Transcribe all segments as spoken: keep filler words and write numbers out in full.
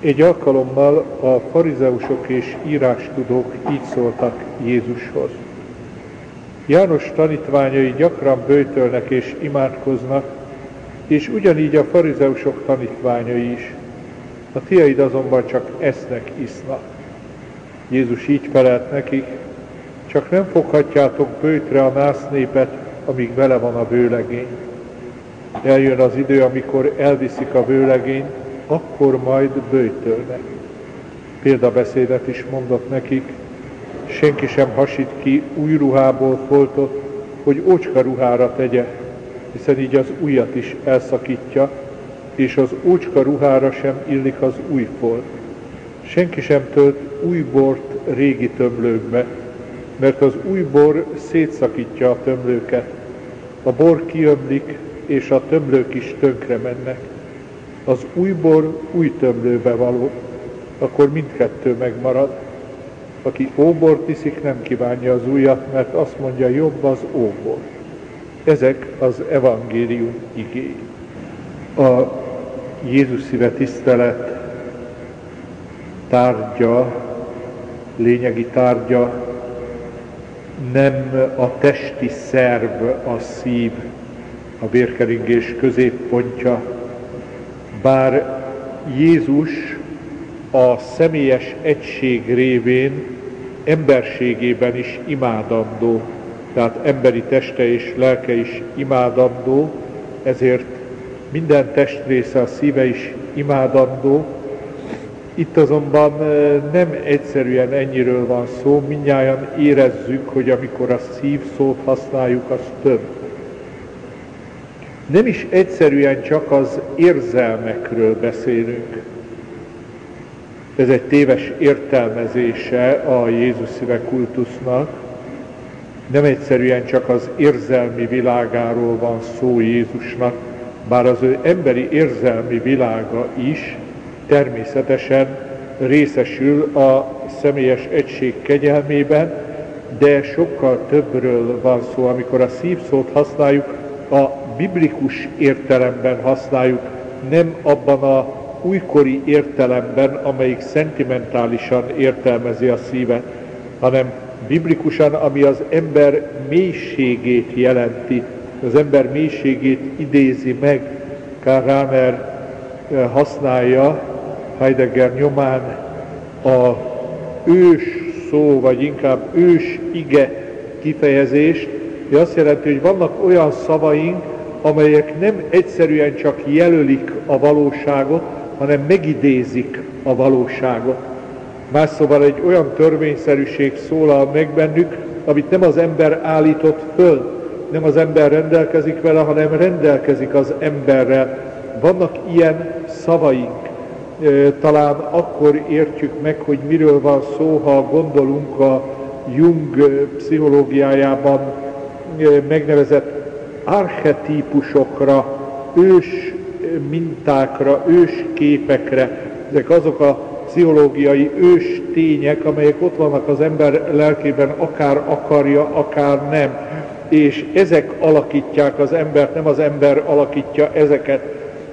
Egy alkalommal a farizeusok és írástudók így szóltak Jézushoz. János tanítványai gyakran böjtölnek és imádkoznak, és ugyanígy a farizeusok tanítványai is. A tiaid azonban csak esznek, isznak. Jézus így felelt nekik, csak nem foghatjátok böjtre a nász népet, amíg vele van a vőlegény. Eljön az idő, amikor elviszik a vőlegényt, akkor majd böjtölnek. Példabeszédet is mondott nekik, senki sem hasít ki új ruhából foltot, hogy ócska ruhára tegye, hiszen így az újat is elszakítja, és az ócska ruhára sem illik az új folt. Senki sem tölt új bort régi tömlőkbe, mert az új bor szétszakítja a tömlőket. A bor kiömlik, és a tömlők is tönkre mennek. Az új bor új tömlőbe való, akkor mindkettő megmarad. Aki óbort iszik, nem kívánja az újat, mert azt mondja, jobb az óbor. Ezek az evangélium igéi. A Jézus szíve tisztelet tárgya, lényegi tárgya nem a testi szerv, a szív, a vérkeringés középpontja, bár Jézus a személyes egység révén emberségében is imádandó, tehát emberi teste és lelke is imádandó, ezért minden testrésze, a szíve is imádandó. Itt azonban nem egyszerűen ennyiről van szó, mindnyájan érezzük, hogy amikor a szív szót használjuk, az több. Nem is egyszerűen csak az érzelmekről beszélünk. Ez egy téves értelmezése a Jézus szíve kultusznak. Nem egyszerűen csak az érzelmi világáról van szó Jézusnak, bár az ő emberi érzelmi világa is természetesen részesül a személyes egység kegyelmében, de sokkal többről van szó. Amikor a szívszót használjuk, a biblikus értelemben használjuk, nem abban a újkori értelemben, amelyik szentimentálisan értelmezi a szívet, hanem biblikusan, ami az ember mélységét jelenti, az ember mélységét idézi meg. Karl Rahner használja Heidegger nyomán a ős szó, vagy inkább ős ige kifejezést, ami azt jelenti, hogy vannak olyan szavaink, amelyek nem egyszerűen csak jelölik a valóságot, hanem megidézik a valóságot. Más szóval egy olyan törvényszerűség szólal meg bennük, amit nem az ember állított föl, nem az ember rendelkezik vele, hanem rendelkezik az emberrel. Vannak ilyen szavaink. Talán akkor értjük meg, hogy miről van szó, ha gondolunk a Jung pszichológiájában megnevezett archetípusokra, ős mintákra, ős képekre. Ezek azok a pszichológiai ős tények, amelyek ott vannak az ember lelkében, akár akarja, akár nem. És ezek alakítják az embert, nem az ember alakítja ezeket.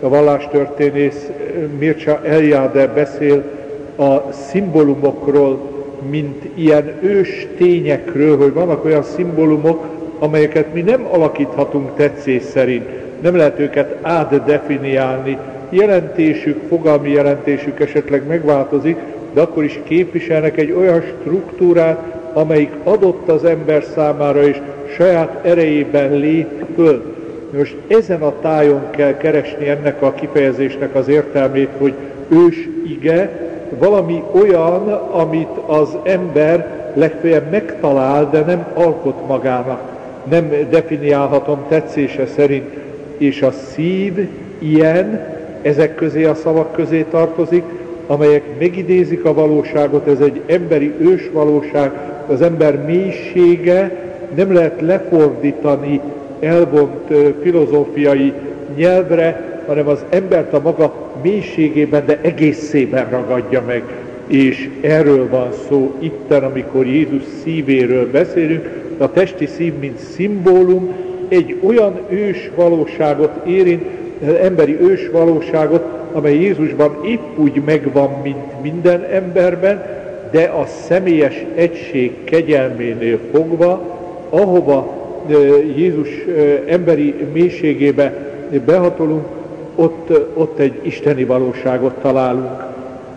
A vallástörténész Mircea Eliade beszél a szimbolumokról, mint ilyen ős tényekről, hogy vannak olyan szimbolumok, amelyeket mi nem alakíthatunk tetszés szerint, nem lehet őket átdefiniálni. Jelentésük, fogalmi jelentésük esetleg megváltozik, de akkor is képviselnek egy olyan struktúrát, amelyik adott az ember számára, és saját erejében lép föl. Most ezen a tájon kell keresni ennek a kifejezésnek az értelmét, hogy ős ige, valami olyan, amit az ember legfeljebb megtalál, de nem alkot magának, nem definiálhatom tetszése szerint. És a szív ilyen, ezek közé a szavak közé tartozik, amelyek megidézik a valóságot, ez egy emberi ős valóság, az ember mélysége nem lehet lefordítani elvont filozófiai nyelvre, hanem az embert a maga mélységében, de egészében ragadja meg. És erről van szó itten, amikor Jézus szívéről beszélünk, a testi szív, mint szimbólum, egy olyan ős valóságot érint, emberi ős valóságot, amely Jézusban épp úgy megvan, mint minden emberben, de a személyes egység kegyelménél fogva, ahova Jézus emberi mélységébe behatolunk, ott, ott egy isteni valóságot találunk.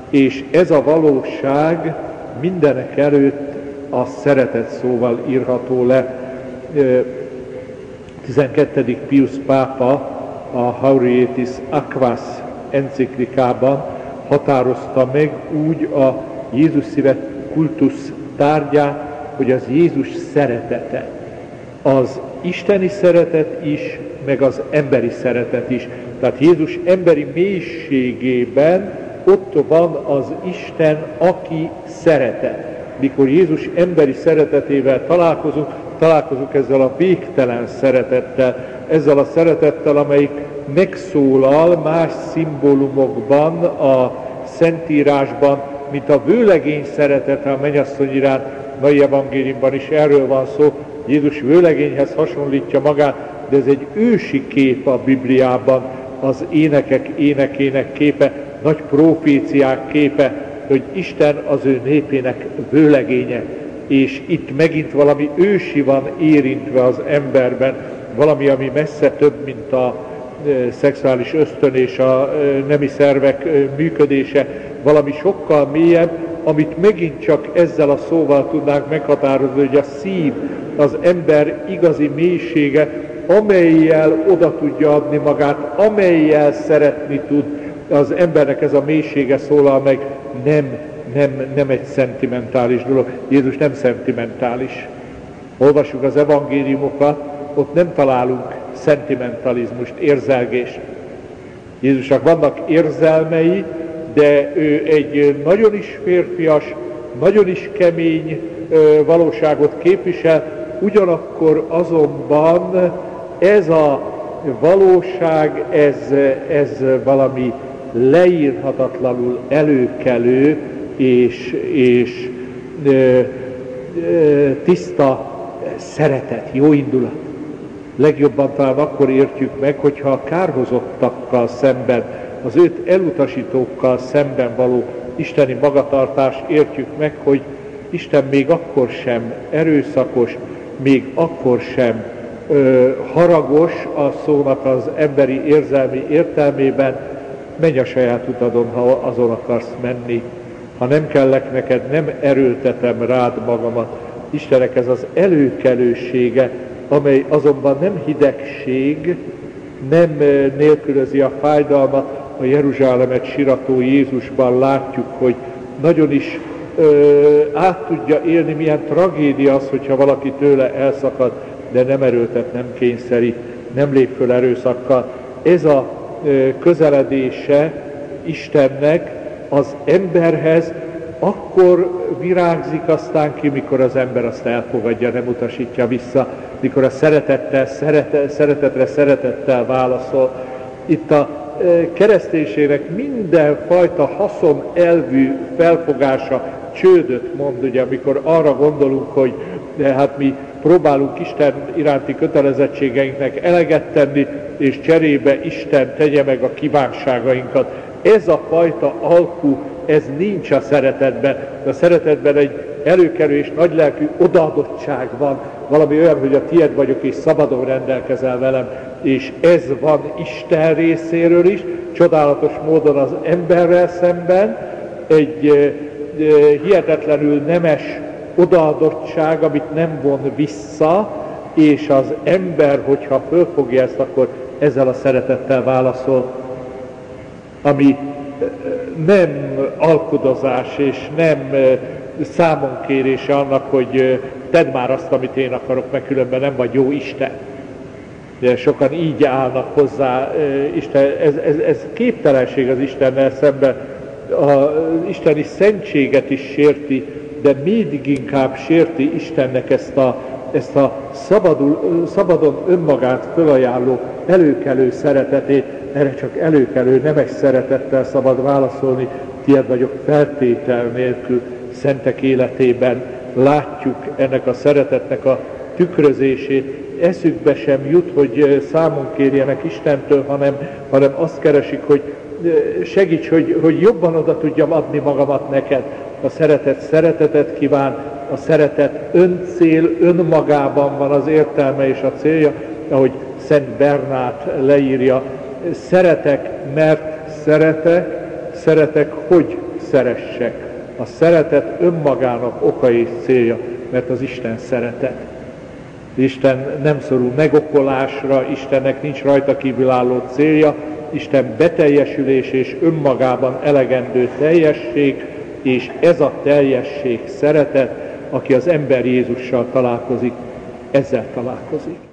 És ez a valóság mindenek előtt a szeretet szóval írható le. tizenkettedik Pius pápa a Hauriétis Aquas enciklikában határozta meg úgy a Jézus szíve kultusz tárgyát, hogy az Jézus szeretete, az isteni szeretet is, meg az emberi szeretet is. Tehát Jézus emberi mélységében ott van az Isten, aki szeretet. Mikor Jézus emberi szeretetével találkozunk, találkozunk ezzel a végtelen szeretettel, ezzel a szeretettel, amelyik megszólal más szimbólumokban, a Szentírásban, mint a vőlegény szeretete a mennyasszony iránt. Mai evangéliumban is erről van szó, Jézus vőlegényhez hasonlítja magát, de ez egy ősi kép a Bibliában, az énekek énekének képe, nagy proféciák képe, hogy Isten az ő népének vőlegénye, és itt megint valami ősi van érintve az emberben, valami, ami messze több, mint a e, szexuális ösztön és a e, nemi szervek e, működése, valami sokkal mélyebb, amit megint csak ezzel a szóval tudnánk meghatározni, hogy a szív, az ember igazi mélysége, amellyel oda tudja adni magát, amellyel szeretni tud. Az embernek ez a mélysége szólal meg, nem, nem, nem egy szentimentális dolog. Jézus nem szentimentális. Olvassuk az evangéliumokat, ott nem találunk szentimentalizmust, érzelgést. Jézusnak vannak érzelmei, de ő egy nagyon is férfias, nagyon is kemény valóságot képvisel, ugyanakkor azonban ez a valóság, ez, ez valami leírhatatlanul előkelő és, és ö, ö, tiszta szeretet, jó indulat. Legjobban talán akkor értjük meg, hogyha a kárhozottakkal szemben, az őt elutasítókkal szemben való isteni magatartást értjük meg, hogy Isten még akkor sem erőszakos, még akkor sem ö, haragos a szónak az emberi érzelmi értelmében. Menj a saját utadon, ha azon akarsz menni. Ha nem kellek neked, nem erőltetem rád magamat. Istenek ez az előkelősége, amely azonban nem hidegség, nem nélkülözi a fájdalmat. A Jeruzsálemet sirató Jézusban látjuk, hogy nagyon is ö, át tudja élni, milyen tragédia az, hogyha valaki tőle elszakad, de nem erőltet, nem kényszerít, nem lép föl erőszakkal. Ez a ö, közeledése Istennek az emberhez akkor virágzik aztán ki, mikor az ember azt elfogadja, nem utasítja vissza, mikor a szeretettel, szerete, szeretetre szeretettel válaszol. Itt a kereszténységnek mindenfajta haszon elvű felfogása csődöt mond, ugye, amikor arra gondolunk, hogy de hát mi próbálunk Isten iránti kötelezettségeinknek eleget tenni, és cserébe Isten tegye meg a kívánságainkat. Ez a fajta alkú, ez nincs a szeretetben. A szeretetben egy előkelő és nagylelkű odaadottság van, valami olyan, hogy a tied vagyok, és szabadon rendelkezel velem. És ez van Isten részéről is, csodálatos módon az emberrel szemben, egy e, e, hihetetlenül nemes odaadottság, amit nem von vissza, és az ember, hogyha fölfogja ezt, akkor ezzel a szeretettel válaszol, ami nem alkudozás, és nem számonkérése annak, hogy tedd már azt, amit én akarok, mert különben nem vagy jó Isten. De sokan így állnak hozzá, Isten, ez, ez, ez képtelenség az Istennel szemben, az isteni szentséget is sérti, de még inkább sérti Istennek ezt a, ezt a szabadul, szabadon önmagát fölajánló előkelő szeretetét. Erre csak előkelő, nemes szeretettel szabad válaszolni, tiéd vagyok feltétel nélkül. Szentek életében látjuk ennek a szeretetnek a tükrözését, eszükbe sem jut, hogy számon kérjenek Istentől, hanem, hanem azt keresik, hogy segíts, hogy, hogy jobban oda tudjam adni magamat neked. A szeretet szeretetet kíván, a szeretet öncél, önmagában van az értelme és a célja, ahogy Szent Bernát leírja. Szeretek, mert szeretek, szeretek, hogy szeressek. A szeretet önmagának oka és célja, mert az Isten szeretet. Isten nem szorul megokolásra, Istennek nincs rajta kívülálló célja, Isten beteljesülés és önmagában elegendő teljesség, és ez a teljesség szeretet, aki az ember Jézussal találkozik, ezzel találkozik.